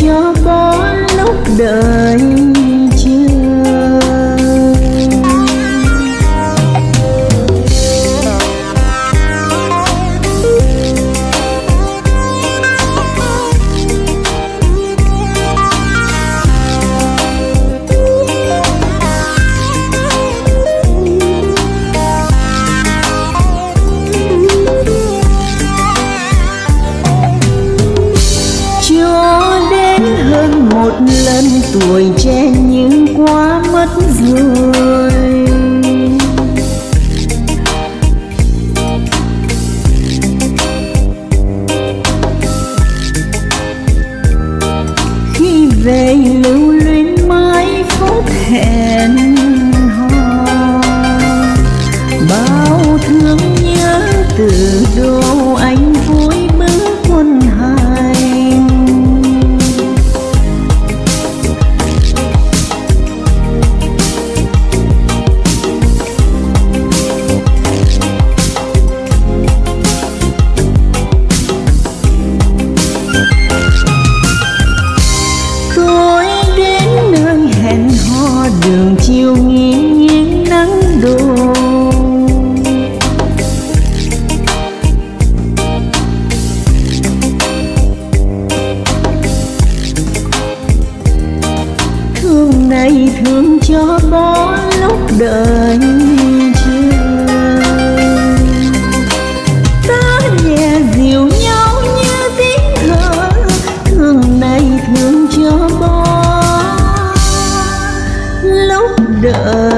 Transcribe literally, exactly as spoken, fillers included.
cho có lúc đợi chưa. Lần tuổi trẻ nhưng quá mất rồi, khi về lưu luyến mãi phút hẹn hò, bao thương nhớ từ đâu anh vui bước quân hành. Đường chiều nghiêng nghiêng nắng đổ, thương này thương cho bó lúc đợi chưa. Ta nhẹ dịu nhau như tiếng thở, thương này thương cho bó đợi.